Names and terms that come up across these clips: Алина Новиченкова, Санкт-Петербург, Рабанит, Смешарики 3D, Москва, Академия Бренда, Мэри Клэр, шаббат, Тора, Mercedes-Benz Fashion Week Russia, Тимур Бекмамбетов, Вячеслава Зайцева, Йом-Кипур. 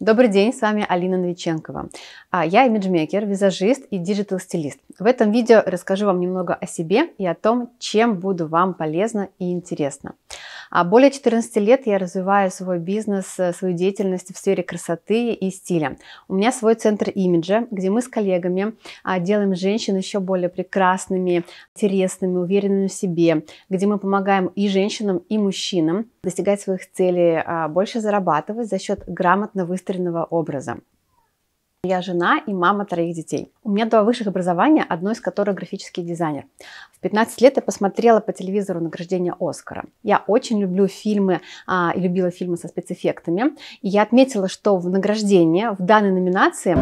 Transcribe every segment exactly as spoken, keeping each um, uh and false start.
Добрый день, с вами Алина Новиченкова. Я имиджмейкер, визажист и диджитал-стилист. В этом видео расскажу вам немного о себе и о том, чем буду вам полезна и интересна. Более четырнадцати лет я развиваю свой бизнес, свою деятельность в сфере красоты и стиля. У меня свой центр имиджа, где мы с коллегами делаем женщин еще более прекрасными, интересными, уверенными в себе, где мы помогаем и женщинам, и мужчинам достигать своих целей, больше зарабатывать за счет грамотно выстроенного образа. Я жена и мама троих детей. У меня два высших образования, одно из которых графический дизайнер. В пятнадцать лет я посмотрела по телевизору награждение Оскара. Я очень люблю фильмы а, и любила фильмы со спецэффектами. И я отметила, что в награждении, в данной номинации...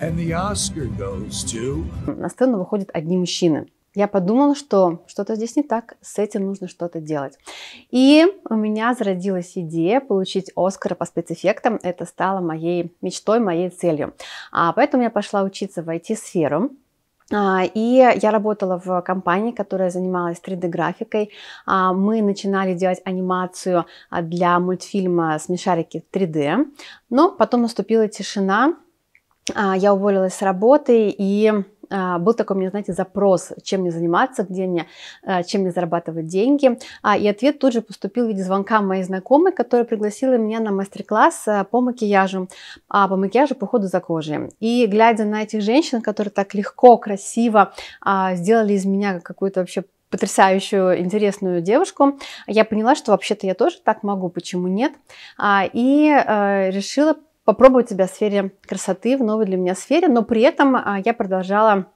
And the Oscar goes to... На сцену выходят одни мужчины. Я подумала, что что-то здесь не так, с этим нужно что-то делать. И у меня зародилась идея получить Оскара по спецэффектам. Это стало моей мечтой, моей целью. А поэтому я пошла учиться в ай ти-сферу. И я работала в компании, которая занималась три дэ-графикой. Мы начинали делать анимацию для мультфильма «Смешарики три дэ». Но потом наступила тишина. Я уволилась с работы и... Был такой у меня, знаете, запрос, чем мне заниматься, где мне, чем мне зарабатывать деньги. И ответ тут же поступил в виде звонка моей знакомой, которая пригласила меня на мастер-класс по макияжу, по макияжу по уходу за кожей. И глядя на этих женщин, которые так легко, красиво сделали из меня какую-то вообще потрясающую, интересную девушку, я поняла, что вообще-то я тоже так могу, почему нет. И решила попробовать себя в сфере красоты, в новой для меня сфере, но при этом я продолжала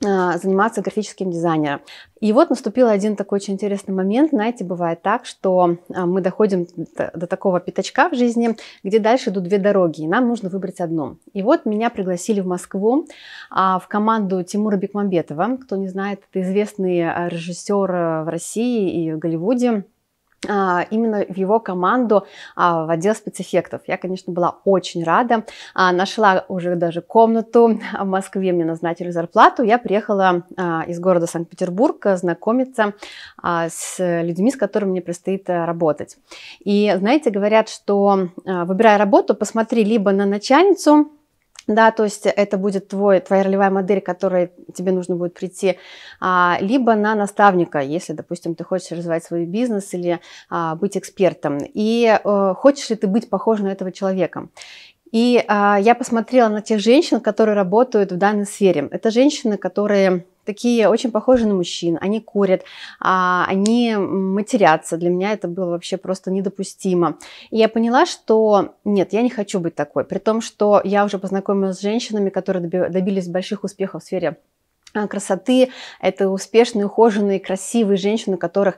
заниматься графическим дизайнером. И вот наступил один такой очень интересный момент. Знаете, бывает так, что мы доходим до такого пятачка в жизни, где дальше идут две дороги, и нам нужно выбрать одну. И вот меня пригласили в Москву в команду Тимура Бекмамбетова. Кто не знает, это известный режиссер в России и в Голливуде. Именно в его команду, в отдел спецэффектов. Я, конечно, была очень рада. Нашла уже даже комнату в Москве, мне назначили зарплату. Я приехала из города Санкт-Петербург знакомиться с людьми, с которыми мне предстоит работать. И, знаете, говорят, что, выбирая работу, посмотри либо на начальницу, да, то есть это будет твой, твоя ролевая модель, к которой тебе нужно будет прийти, либо на наставника, если, допустим, ты хочешь развивать свой бизнес или быть экспертом. И хочешь ли ты быть похожим на этого человека? И я посмотрела на тех женщин, которые работают в данной сфере. Это женщины, которые... такие очень похожи на мужчин, они курят, они матерятся. Для меня это было вообще просто недопустимо. И я поняла, что нет, я не хочу быть такой. При том, что я уже познакомилась с женщинами, которые добились больших успехов в сфере красоты. Это успешные, ухоженные, красивые женщины, у которых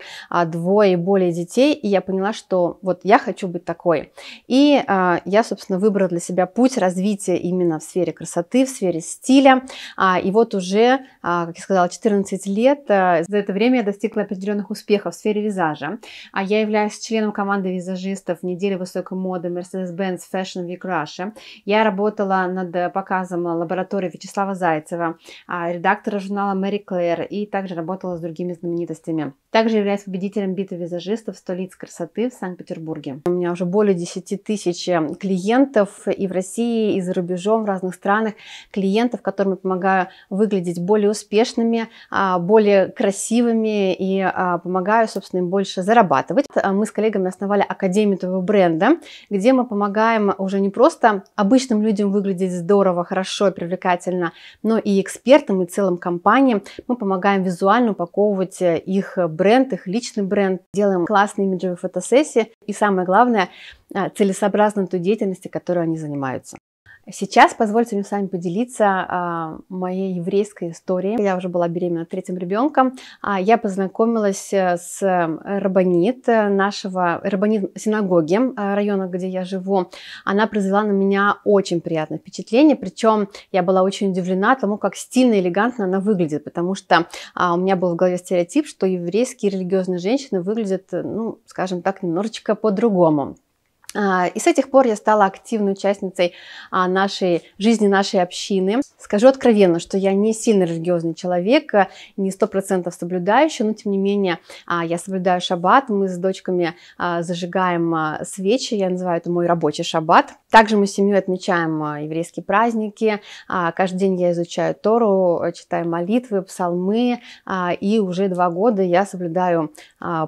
двое и более детей. И я поняла, что вот я хочу быть такой. И а, я, собственно, выбрала для себя путь развития именно в сфере красоты, в сфере стиля. А, и вот уже, а, как я сказала, четырнадцать лет. А, за это время я достигла определенных успехов в сфере визажа. А я являюсь членом команды визажистов недели высокой моды Mercedes-Benz Fashion Week Russia. Я работала над показом лаборатории Вячеслава Зайцева, а, редактор журнала Мэри Клэр, и также работала с другими знаменитостями. Также являюсь победителем битвы визажистов «сто лиц красоты» в Санкт-Петербурге. У меня уже более десяти тысяч клиентов и в России, и за рубежом, в разных странах. Клиентов, которым я помогаю выглядеть более успешными, более красивыми и помогаю, собственно, им больше зарабатывать. Мы с коллегами основали Академию твоего бренда, где мы помогаем уже не просто обычным людям выглядеть здорово, хорошо и привлекательно, но и экспертам, и целым компаниям. Мы помогаем визуально упаковывать их бренд, их личный бренд, делаем классные имиджевые фотосессии и, самое главное, целесообразно той деятельности, которой они занимаются. Сейчас позвольте мне с вами поделиться моей еврейской историей. Я уже была беременна третьим ребенком. Я познакомилась с Рабанит нашего Рабанит синагоги района, где я живу. Она произвела на меня очень приятное впечатление. Причем я была очень удивлена тому, как стильно и элегантно она выглядит, потому что у меня был в голове стереотип, что еврейские религиозные женщины выглядят, ну, скажем так, немножечко по-другому. И с этих пор я стала активной участницей нашей жизни, нашей общины. Скажу откровенно, что я не сильно религиозный человек, не сто процентов соблюдающий, но тем не менее я соблюдаю шаббат. Мы с дочками зажигаем свечи, я называю это мой рабочий шаббат. Также мы с семьей отмечаем еврейские праздники. Каждый день я изучаю Тору, читаю молитвы, псалмы. И уже два года я соблюдаю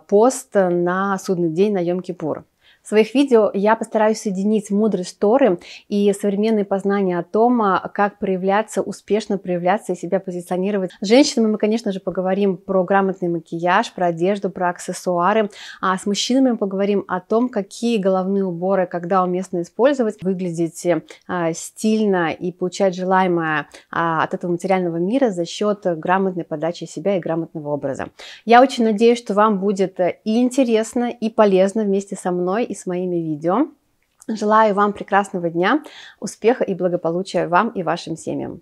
пост на судный день, на Йом-Кипур. В своих видео я постараюсь соединить мудрость Торы и современные познания о том, как проявляться, успешно проявляться и себя позиционировать. С женщинами мы, конечно же, поговорим про грамотный макияж, про одежду, про аксессуары. А с мужчинами мы поговорим о том, какие головные уборы, когда уместно использовать, выглядеть стильно и получать желаемое от этого материального мира за счет грамотной подачи себя и грамотного образа. Я очень надеюсь, что вам будет и интересно, и полезно вместе со мной и с моими видео. Желаю вам прекрасного дня, успеха и благополучия вам и вашим семьям.